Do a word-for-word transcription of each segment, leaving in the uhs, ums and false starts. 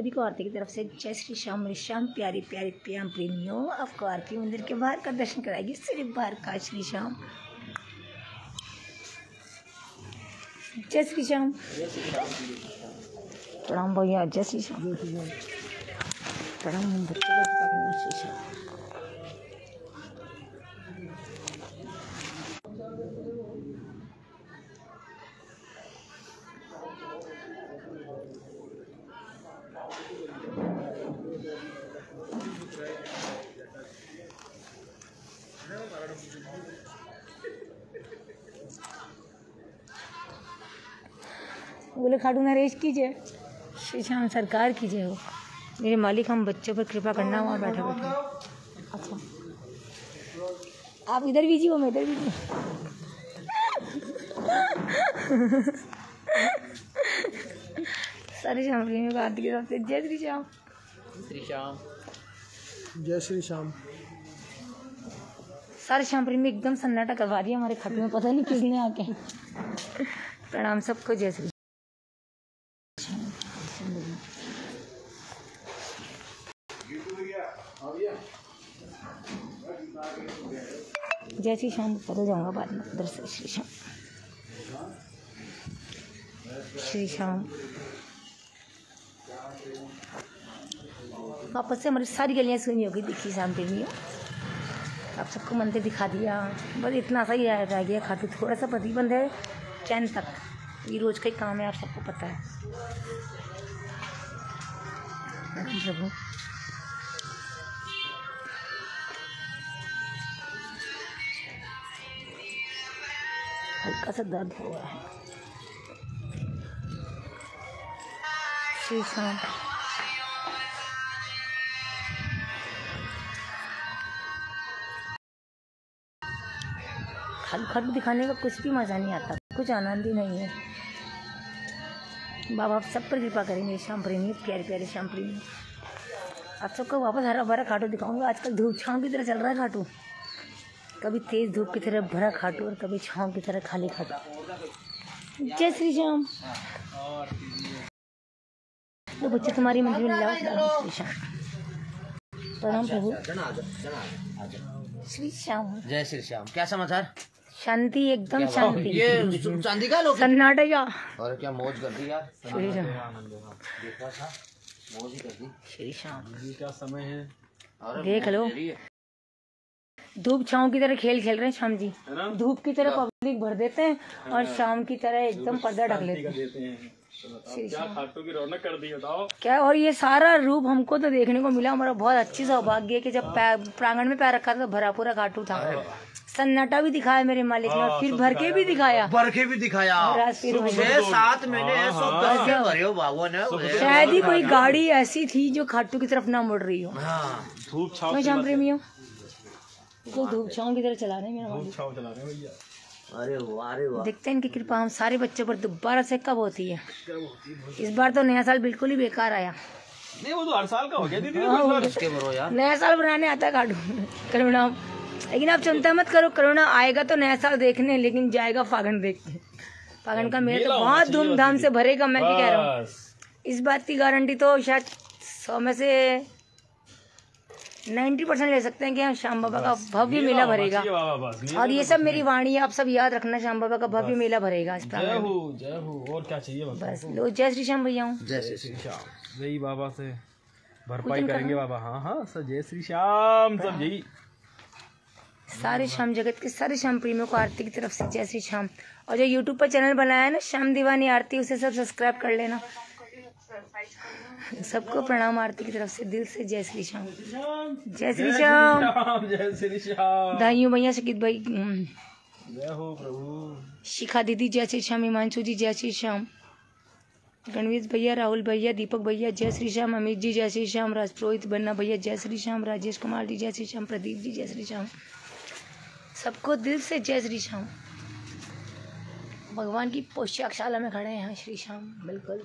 सभी को आरती की तरफ से जय श्री श्याम श्याम प्यारी प्यारी प्याम प्रेमियों, आपको आरती मंदिर के बाहर का दर्शन कराएगी। सिर्फ बाहर का श्री श्याम जय श्री श्याम प्रणाम भैया, जय श्री श्याम प्रणाम श्री श्याम। बोले खाटू नरेश की जय, श्री श्याम सरकार की जय हो। मेरे मालिक हम बच्चों पर कृपा करना। वहाँ बैठा बैठा अच्छा आप इधर बीजी हो, मैं इधर बीजी। सारे श्याम प्रेमियों को आरती के साथ जय श्री श्याम श्री श्याम जय श्री श्याम। सारे श्याम प्रेमी एकदम सन्नाटा करवा दिया हमारे खाटू में, पता नहीं किसने आके। प्रणाम सबको, जय श्री। जय श्री श्याम बदल जाऊँगा बाद में उधर से। श्री श्याम श्री श्याम। वापस से हमारी सारी गलियाँ सुनी होगी, देखी शाम प्रेमियों। आप सबको मंदिर दिखा दिया, बस इतना सा ही रह गया खाटू, थोड़ा सा प्रतिबंध है चैन तक, ये रोज का ही काम है, आप सबको पता है। प्रभु हल्का सा दर्द हो रहा है। श्री श्याम खाली खाली दिखाने का कुछ भी मज़ा नहीं आता, कुछ आनंद ही नहीं है। बाबा आप सब पर कृपा करेंगे श्याम प्रेमी, प्यारे प्यारे श्याम प्रेमी। आप सबको वापस हरा भरा खाटू दिखाऊंगा। आजकल धूप छाँव की तरह चल रहा है खाटू, कभी तेज धूप की तरह भरा खाटू और कभी छाँव की तरह खाली खाटू। जय श्री श्याम। तो बच्चे तुम्हारी मंदिर में लाओ। श्री श्याम प्रणाम प्रभु। श्री श्याम जय श्री श्याम। क्या समाचार? शांति, एकदम शांति। ये चांदी का लोग सन्नाटा या और क्या मौज कर दी यार। श्री श्याम देखा था, मौज ही कर दी। श्री श्याम जी का समय है, देख लो धूप छाँव की तरह खेल खेल रहे हैं श्याम जी। धूप की तरह पब्लिक भर देते हैं और शाम की तरह एकदम पर्दा ढक लेते हैं। क्या खाटू की रौनक कर दी बताओ क्या। और ये सारा रूप हमको तो देखने को मिला, हमारा बहुत अच्छी सौभाग्य है कि जब प्रांगण में पैर रखा था तो भरा पूरा खाटू था। सन्नाटा भी दिखाया मेरे मालिक ने, फिर भर के भी दिखाया, भर के भी दिखाया। साथ मैंने शायद ही कोई गाड़ी ऐसी थी जो खाटू की तरफ ना मुड़ रही हो। मैं श्याम प्रेमी हूँ, धूप छाँव की तरह चला रहे हैं मेरा भैया। अरे वाह अरे वाह, देखते हैं इनकी कृपा हम सारे बच्चों पर दोबारा से कब होती है। इस बार तो नया साल बिल्कुल ही बेकार आया। नहीं वो तो हर साल का हो गया दीदी, नया साल बनाने आता खाटू करुणा। लेकिन आप चिंता मत करो, करुणा आएगा तो नया साल देखने, लेकिन जाएगा फागुन देखने। फागुन का मेला तो बहुत धूमधाम से भरेगा, मैं भी कह रहा हूँ। इस बात की गारंटी तो शायद सौ में से नाइन्टी परसेंट ले सकते हैं कि श्याम बाबा का भव्य मेला भरेगा। और ये सब मेरी वाणी है, आप सब याद रखना, श्याम बाबा का भव्य मेला भरेगा इस प्रांगण में। जय हो जय हो, और क्या चाहिए बस। लो जय श्री श्याम भैया, जय श्री श्याम। यही बाबा से भरपाई करेंगे बाबा। हाँ हाँ सर, जय श्री श्याम सब। यही सारे श्याम जगत के सारे श्याम प्रेमियों को आरती की तरफ से जय श्री श्याम। और जो यूट्यूब पर चैनल बनाया है ना श्याम दीवानी आरती, उसे सब सब्सक्राइब कर लेना। सबको प्रणाम आरती की तरफ से दिल से जय श्री श्याम जय श्री श्याम जय श्री श्याम। दाइयों भैया सकित भाई जय हो प्रभु। शिखा दीदी जय श्री श्याम। हिमांशु जी जय श्री श्याम। गणवेश भैया, राहुल भैया, दीपक भैया जय श्री श्याम। अमित जी जय श्री श्याम। राजपुरोहित बन्ना भैया जय श्री श्याम। राजेश कुमार जी जय श्री श्याम। प्रदीप जी जय श्री श्याम। सबको दिल से जय श्री श्याम। भगवान की पोशाकशाला में खड़े हैं श्री श्याम बिल्कुल।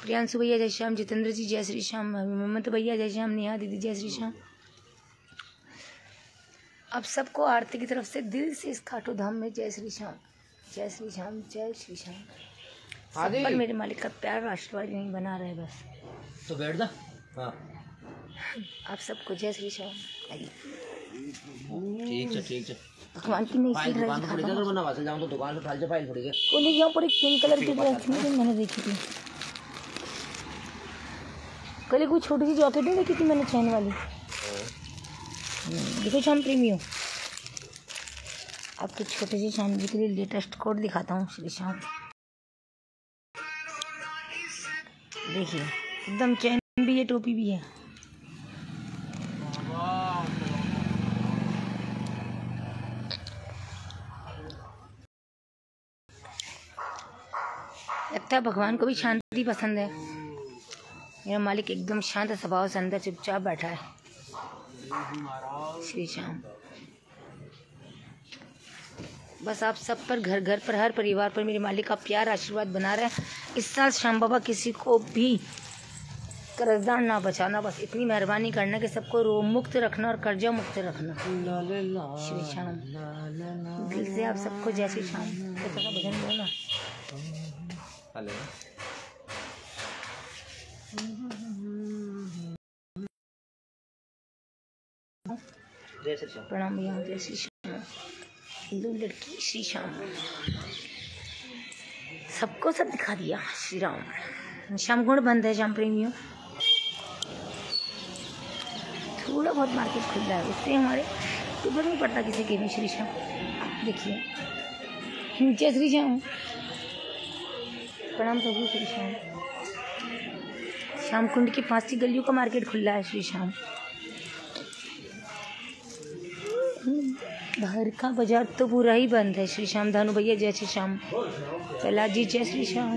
प्रियांशु भैया जय श्याम। जितेंद्र जी जय श्री श्याम। ममता भैया जय श्याम। नेहा दीदी जय श्री श्याम। अब सबको आरती की तरफ से दिल से इस खाटू धाम में जय श्री श्याम जय श्री श्याम जय श्री श्याम। सब पर मेरे मालिक का प्यार और आशीर्वाद नहीं बना रहे बस। तो बैठ जा। हाँ आप सबको जय श्री श्याम। ठीक है ठीक है भगवान की नहीं सीख रही है। तो बना वासल जाऊं तो दुकान पे फाइल से फाइल पड़ी है। वो ले जाओ पूरी पिंक कलर की ड्रेस में मैंने देखी थी। कल एक वो छोटी सी जॉकेट नहीं देखी थी मैंने चैन वाली। देखो शाम प्रीमियम आपके छोटे से शाम जी के लिए लेटेस्ट कोड दिखाता हूँ। श्री शाम देखिए एकदम चैन भी है टोपी भी है। लगता है भगवान को भी शांति पसंद है। मेरा मालिक एकदम शांत स्वभाव से अंदर चुपचाप बैठा है। श्री श्याम बस आप सब पर घर घर पर हर परिवार पर मेरे मालिक का प्यार आशीर्वाद बना रहे हैं। इस साल श्याम बाबा किसी को भी कर्जदार ना बचाना, बस इतनी मेहरबानी करना कि सबको रो मुक्त रखना और कर्जा मुक्त रखना। श्री श्याम दिल से आप सबको जय श्री श्याम का भजन दो ना। हेलो प्रणाम भैया जय श्री श्याम। हिंदू लड़की श्री श्याम सबको सब दिखा दिया। श्री राम श्याम गुण बंद है श्याम प्रेमियों। थोड़ा बहुत मार्केट खुल रहा है उससे हमारे ऊपर नहीं पड़ता किसी के भी। श्री श्याम देखिए जय श्री श्याम प्रणाम प्रभु। श्री श्याम श्याम कुंड की फांसी गलियों का मार्केट खुला है। श्री श्याम बाहर का बाजार तो पूरा ही बंद है। श्री श्याम धानु भैया जय श्री श्याम। प्रहलाद जी जय श्री श्याम।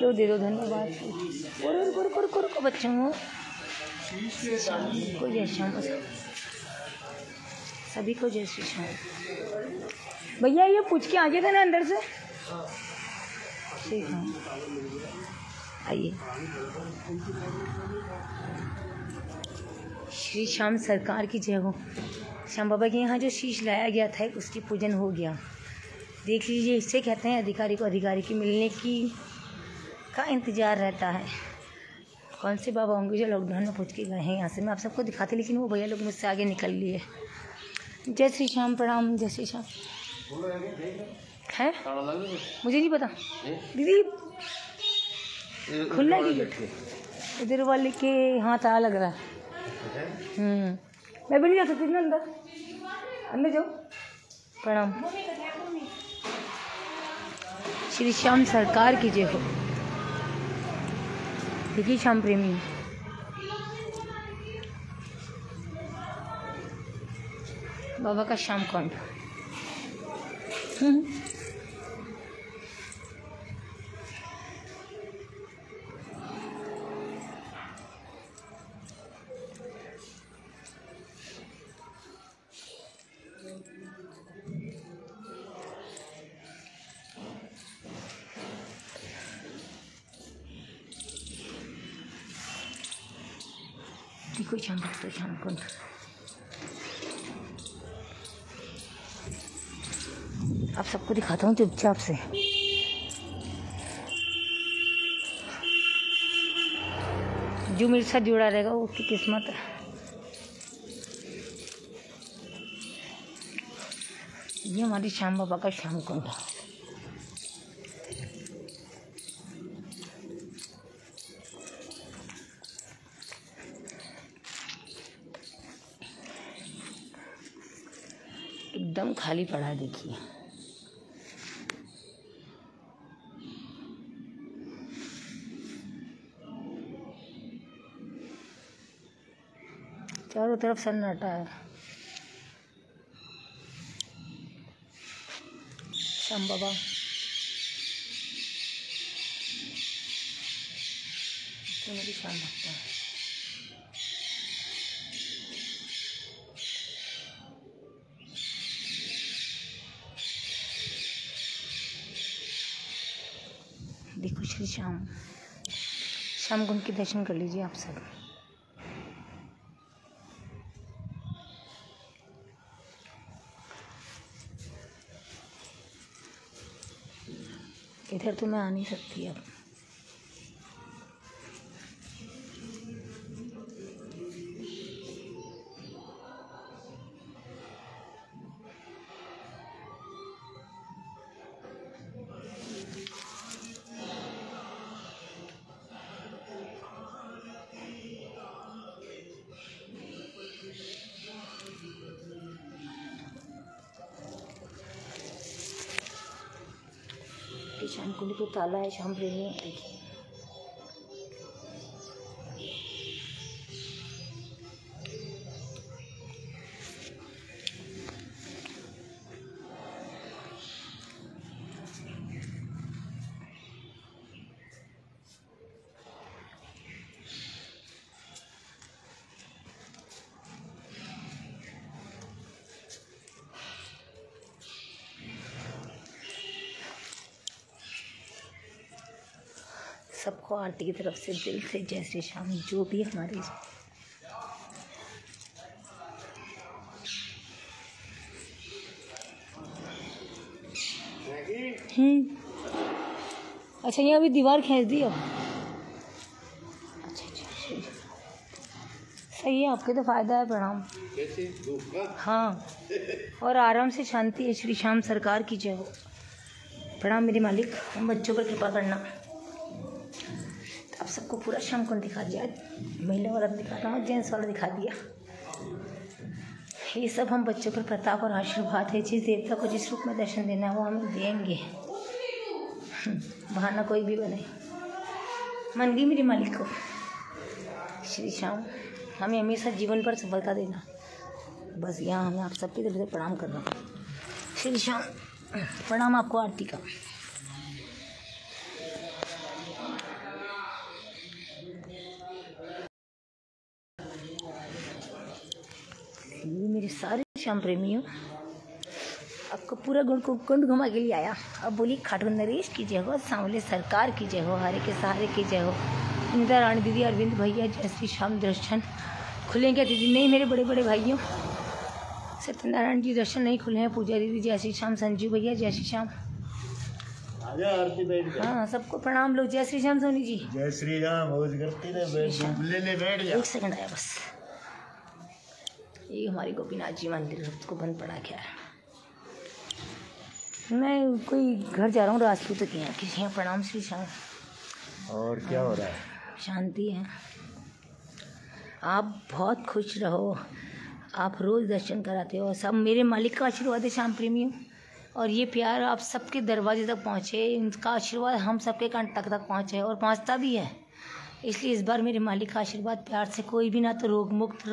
लो दे दो धन्यवाद को बच्चों को जय श्याम। सभी को जय श्री श्याम। भैया ये पूछ के आ गया था ना अंदर से। आइए श्री श्याम सरकार की जय हो। श्याम बाबा के यहाँ जो शीश लाया गया था उसकी पूजन हो गया। देख लीजिए इससे कहते हैं अधिकारी को अधिकारी की मिलने की का इंतज़ार रहता है। कौन से बाबा होंगे जो लॉकडाउन में पूछ के गए हैं यहाँ से। मैं आप सबको दिखाती लेकिन वो भैया लोग मुझसे आगे निकल लिए। जय श्री श्याम प्रणाम जय श्री श्याम। है मुझे नहीं पता दीदी खुला है इधर वाले के हाँ ताला लग रहा है। हम्म मैं भी नहीं जा सकती ना अंदर। अंदर जाओ प्रणाम। श्री श्याम सरकार की जय हो। देखिए श्याम प्रेमी बाबा का श्याम कांड। देखो शाम तो शाम को आप सबको दिखाता हूँ चुपचाप से। जो मेरे साथ जुड़ा रहेगा वो उसकी किस्मत है। ये हमारी श्याम बाबा का श्याम कुंड। एकदम खाली पड़ा है देखिए। चारों तरफ सन्नाटा है। श्याम बाबा तो मेरी शाम लगता है। देखो श्री श्याम श्याम कुंड के दर्शन कर लीजिए आप सब। इधर तो मैं आ नहीं सकती अब। शाम को तो ताला है, शाम ले नहीं आती। सबको आरती की तरफ से दिल से जय श्री श्याम। जो भी हमारे हम्म अच्छा, यहाँ अभी दीवार खींच दी अब। अच्छा अच्छा सही है, आपके तो फायदा है। प्रणाम। हाँ, और आराम से, शांति है। श्री श्याम सरकार की जय हो। प्रणाम मेरे मालिक, हम बच्चों पर कृपा करना। आप सबको पूरा शाम को दिखा दिया, महिला वाला दिखा रहा हूँ, जेंट्स वाला दिखा दिया। ये सब हम बच्चों पर प्रताप और आशीर्वाद है। जिस देवता को जिस रूप में दर्शन देना है वो हम देंगे, बहाना कोई भी बने। मान गई मेरे मालिक को। श्री श्याम, हमें हमेशा जीवन पर सफलता देना। बस यहाँ हमें आप सबकी तरफ से प्रणाम करना। श्री श्याम प्रणाम आपको आरती का। मेरे सारे श्याम प्रेमियों, आपको पूरा गुण को कुंड घुमा के लिए आया। अब बोली खाटू नरेश की जय हो, सांवले सरकार की जय हो, हरे के सहारे की जय हो। इंदिरा रानी दीदी, अरविंद भैया, जय श्री श्याम। दर्शन खुलेंगे दीदी? नहीं मेरे बड़े बड़े भाइयों, सत्यनारायण जी दर्शन नहीं खुले हैं। पूजा दीदी जय श्री श्याम। संजू भैया जय श्री श्याम। हाँ, सबको प्रणाम लोग। जय श्री श्याम सोनी जी, जय श्री राम। एक सेकंड आया बस। ये हमारी गोपीनाथ जी मंदिर को बंद पड़ा गया है। मैं कोई घर जा रहा हूँ, राजपूतों के यहाँ किसी यहाँ। प्रणाम श्री श्याम। और क्या हो रहा है? शांति है। आप बहुत खुश रहो, आप रोज़ दर्शन कराते हो। सब मेरे मालिक का आशीर्वाद है श्याम प्रेमियों, और ये प्यार आप सबके दरवाजे तक पहुँचे। इनका आशीर्वाद हम सबके कान तक तक पहुँचे और पहुँचता भी है। इसलिए इस बार मेरे मालिक का आशीर्वाद प्यार से कोई भी ना तो रोग मुक्त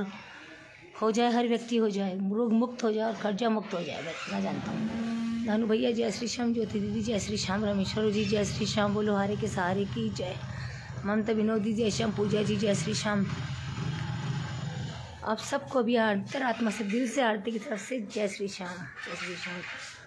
हो जाए, हर व्यक्ति हो जाए, रोग मुक्त हो जाए और कर्जा मुक्त हो जाए। मैं जानता हूँ। धानु भैया जय श्री श्याम। ज्योति दीदी जय श्री श्याम। रमेश्वर जी जय श्री श्याम। बोलो हारे के सहारे की जय। ममता विनोदी जय श्याम। पूजा जी जय श्री श्याम। आप सबको भी अंतरात्मा से, दिल से, आरती की तरफ से जय श्री श्याम। जय श्री श्याम।